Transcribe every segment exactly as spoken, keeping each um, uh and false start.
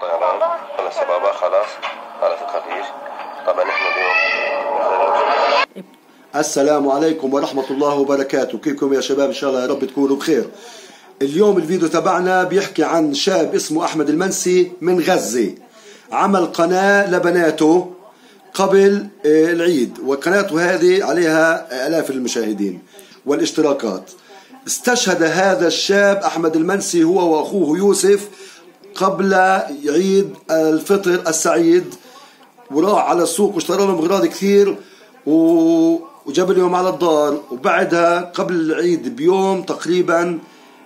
طيران على السبابة خلاص على الخليج. طبعا احنا اليوم. السلام عليكم ورحمة الله وبركاته، كيفكم يا شباب؟ ان شاء الله يا رب تكونوا بخير. اليوم الفيديو تبعنا بيحكي عن شاب اسمه أحمد المنسي من غزة، عمل قناة لبناته قبل العيد، وقناته هذه عليها آلاف المشاهدين والاشتراكات. استشهد هذا الشاب أحمد المنسي هو وأخوه يوسف قبل عيد الفطر السعيد، وراح على السوق واشترى لهم أغراض كثير وجاب لهم على الدار، وبعدها قبل العيد بيوم تقريبا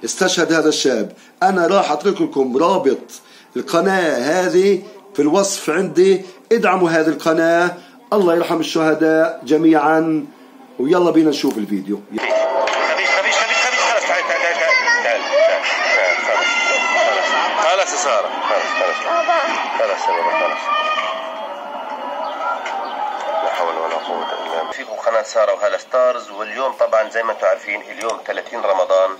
استشهد هذا الشاب. أنا راح أترك لكم رابط القناة هذه في الوصف عندي، ادعموا هذه القناة، الله يرحم الشهداء جميعا، ويلا بينا نشوف الفيديو. خلاص يا سارة، خلاص خلاص خلاص خلاص لا حول ولا قوة إلا بالله. فيكم قناة سارة وهالة ستارز، واليوم طبعا زي ما انتم عارفين اليوم ثلاثين رمضان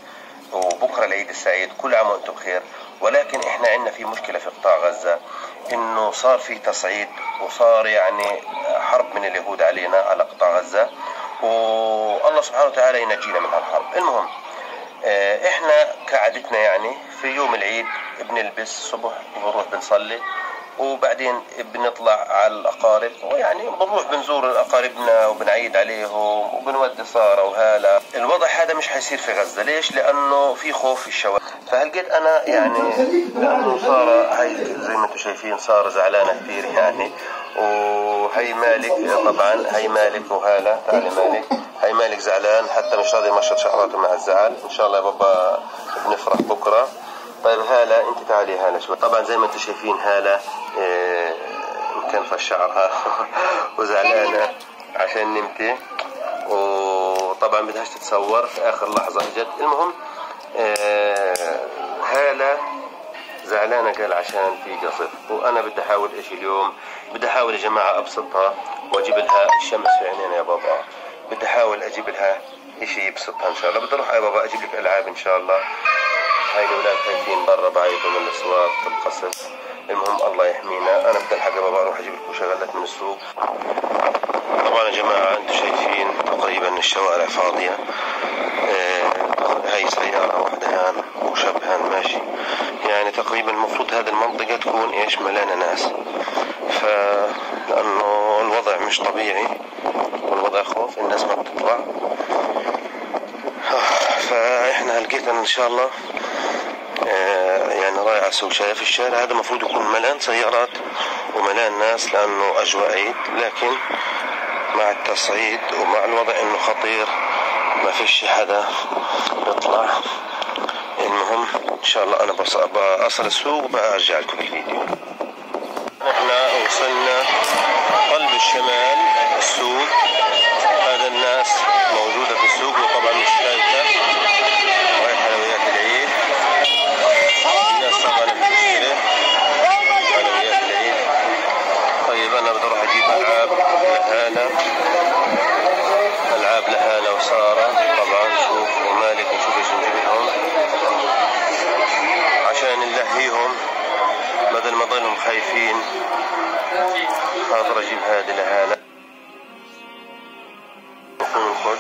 وبكره العيد السعيد، كل عام وانتم بخير. ولكن احنا عندنا في مشكلة في قطاع غزة، انه صار في تصعيد وصار يعني حرب من اليهود علينا على قطاع غزة، والله سبحانه وتعالى ينجينا من هالحرب. المهم احنا كعادتنا يعني في يوم العيد بنلبس صبح وبنروح بنصلي، وبعدين بنطلع على الاقارب، ويعني بنروح بنزور اقاربنا وبنعيد عليهم وبنودي ساره وهاله. الوضع هذا مش حيصير في غزه، ليش؟ لانه في خوف في الشوارع. فلقيت انا يعني لانه ساره هي زي ما انتم شايفين ساره زعلانه كثير يعني، وهي مالك طبعا، هي مالك وهاله، تعالي مالك، هي مالك زعلان حتى مش راضي يمشط شعراته مع الزعل. ان شاء الله يا بابا بنفرح بكره. طيب هالة انت تعالي هالة شوي. طبعا زي ما انتم شايفين هالة اه مكنفه شعرها وزعلانه عشان نمتي، وطبعا بدهاش تتصور، في اخر لحظه اجت. المهم اه هالة زعلانه قال عشان في قصف، وانا بدي احاول ايش اليوم، بدي احاول يا جماعه ابسطها واجيب لها الشمس في عينينا يا بابا، بدي احاول اجيب لها شيء يبسطها ان شاء الله. بدي اروح يا بابا اجيب لك العاب ان شاء الله. هاي الاولاد خايفين برا بعيطوا من الاصوات القصف. المهم الله يحمينا. انا بدي الحق يا بابا اروح اجيب لكم شغلات من السوق. طبعا يا جماعه انتم شايفين تقريبا الشوارع فاضيه. هاي سياره وحدها وشبها ماشي، يعني تقريبا المفروض هذه المنطقه تكون ايش ملانه ناس، ف لانه الوضع مش طبيعي والوضع خوف، الناس ما بتطلع. فاحنا لقيت ان شاء الله يعني رايح على السوق، شايف الشارع هذا المفروض يكون ملان سيارات وملان ناس لانه اجواء عيد، لكن مع التصعيد ومع الوضع انه خطير ما فيش حدا بيطلع. المهم ان شاء الله انا بصل السوق وبرجع لكم الفيديو. احنا وصلنا قلب الشمال السوق، هذا الناس موجوده في السوق وطبعا مش شايفه العاب لهالة وسارة. طبعا شوف ومالك وشوف ايش نجيبهم عشان نلهيهم بدل ما ضلهم خايفين. خاطر اجيب هذه لهالة يكون الخد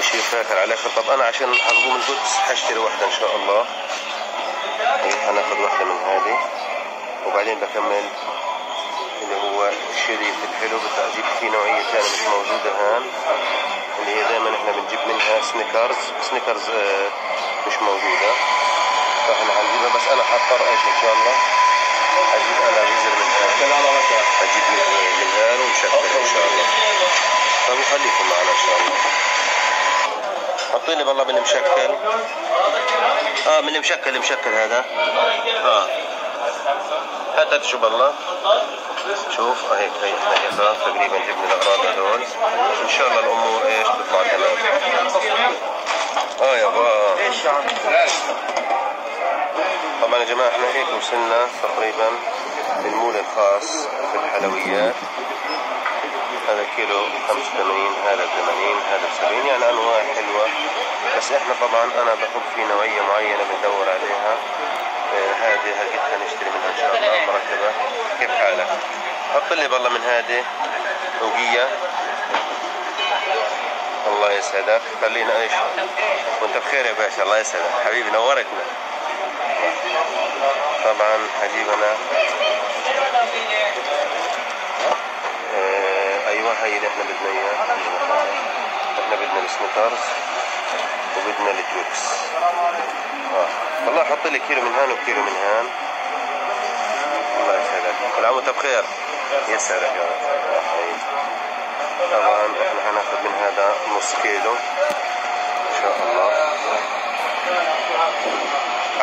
شيء فاخر على الاخر. طب انا عشان حاخذه من القدس حشتري واحدة ان شاء الله، حناخذ واحدة من هذه وبعدين بكمل اللي هو الشريط الحلو. بدي اجيب فيه نوعيه ثانيه مش موجوده هان، اللي هي دائما احنا بنجيب منها سنيكرز، سنيكرز آه مش موجوده، فاحنا هنجيبها. بس انا حضطر ايش ان شاء الله اجيب انا جزر من هان، اجيب من هان ومشكل ان شاء الله. طب خليكم معنا ان شاء الله. حطي لي والله من المشكل، اه من المشكل المشكل هذا، اه هات هات شو بالله. شوف هيك هي احنا يسار تقريبا جبنا الاغراض هذول، ان شاء الله الامور ايش تطلع تمام. اه يابا ايش طبعا يا جماعه احنا هيك وصلنا تقريبا للمول الخاص في الحلويات. هذا كيلو خمسة وثمانين، هذا ثمانين، هذا سبعين، يعني انواع حلوه. بس احنا طبعا انا بحب في نوعيه معينه بندور عليها، هذه هلقيتها نشتري منها. مرحبا، كيف حالك؟ حط لي بالله من هذه فوقية. الله يسعدك، خلينا ايش وانت بخير يا باشا. الله يسعدك حبيبي، نورتنا. طبعا هجيب انا آه ايوه هي اللي احنا بدنا اياها. احنا بدنا السنيكرز وبدنا التويكس. آه. والله حط لي كيلو من هان وكيلو من هان. الله يسعدك، كل عام وانت بخير. يسعدك يا رب. طبعا احنا هناخد من هذا نص كيلو ان شاء الله.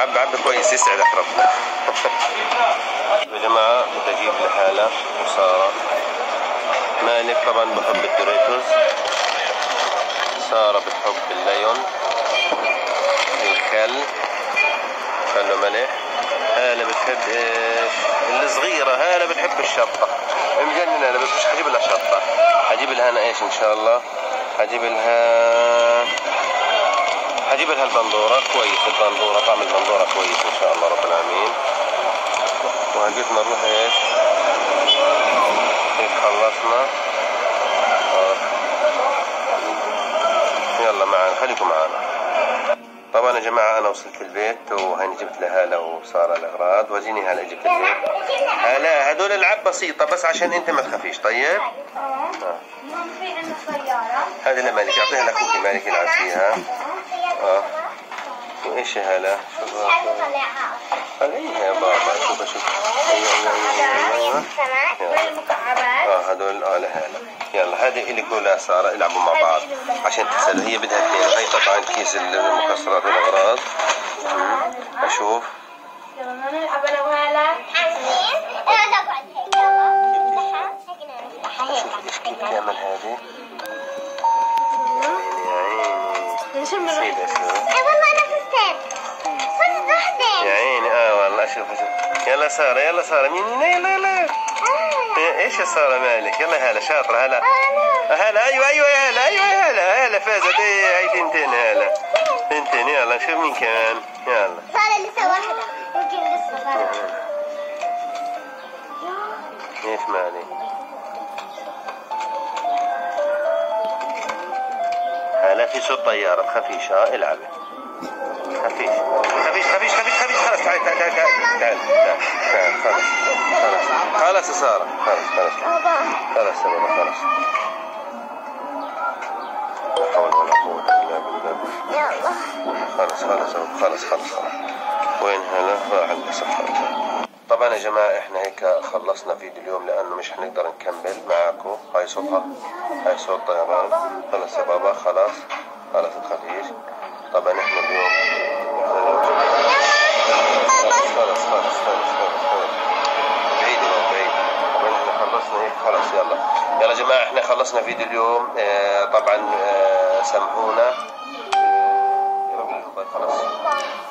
عب عب كويس، يسعدك ربنا. يا جماعه بدي اجيب لهالة وسارة. مالك طبعا بحب الدوريتوز، سارة بتحب الليون الخل خلو ملح، هالة بتحب ايش؟ الصغيرة. هالة بتحب الشطة، مجننة. انا مش حجيب لها شطة، حجيب لها انا ايش ان شاء الله؟ حجيب لها حجيب لها البندورة. كويس البندورة، طعم البندورة كويس ان شاء الله رب العالمين. وهجتنا نروح ايش؟ هيك خلصنا. يلا معنا، خليكم معنا. طبعا يا جماعة أنا وصلت البيت وهاني جبت لهالة وسارة الأغراض، واجيني هالة جبت البيت. هلا هدول ألعاب بسيطة بس عشان أنت ما تخافيش، طيب؟ آه. في عندنا سيارة. هذه لمالك، أعطيها لأخوك مالك يلعب فيها. آه. وإيش يا هلا؟ طلعيها يا بابا، شوف شوف. أيوه أيوه أيوه. آه هدول آه لهالة. يلا هذه إلك ولا سارة، العبوا مع بعض عشان تسأل. هي بدها اثنين. هي طبعا كيس المكسرات والأغراض. أشوف. يلا نلعب أنا وهلا. أنا بقعد هيك. يلا. أشوف إيش كيف بتعمل هذه. يا عيني. سيدة سيدة. إي والله أنا فزتين. فزت وحدة. يا عيني آه والله. أشوف أشوف. يلا سارة يلا سارة مين يلا يلا. ايش يا سارة مالك؟ يلا هلا شاطرة هلا. هلا ايوه ايوه يا هلا ايوه يا هلا. هلا فازت. ايه هي تنتين هلا. تنتين. يلا شوف مين كمان. يلا. سارة لسه واحدة. ممكن لسه سارة. ايش مالك؟ هلا في صوت طيارة، تخافيش. اه العبي. خفيش خفيش خفيش خفيش خفيش. خلص تعال تعال تعال تعال تعال خلص خلص خلص يا سارة. خلص خلص خلص يا بابا خلص. لا حول ولا قوة إلا بالله. خلص خلص خلص خلص خلص. وين هلا؟ راح عند. طبعا يا جماعة احنا هيك خلصنا فيديو اليوم لأنه مش حنقدر نكمل معاكم. هاي صوتها، هاي صوت طيران. خلص يا بابا خلص خلص تخافيش. طبعا احنا اليوم خلص خلص خلص خلص خلص بعيد بعيد. احنا خلصنا هيك خلص. يلا يلا يا جماعه احنا خلصنا فيديو اليوم. اه طبعا اه سامحونا. خلص.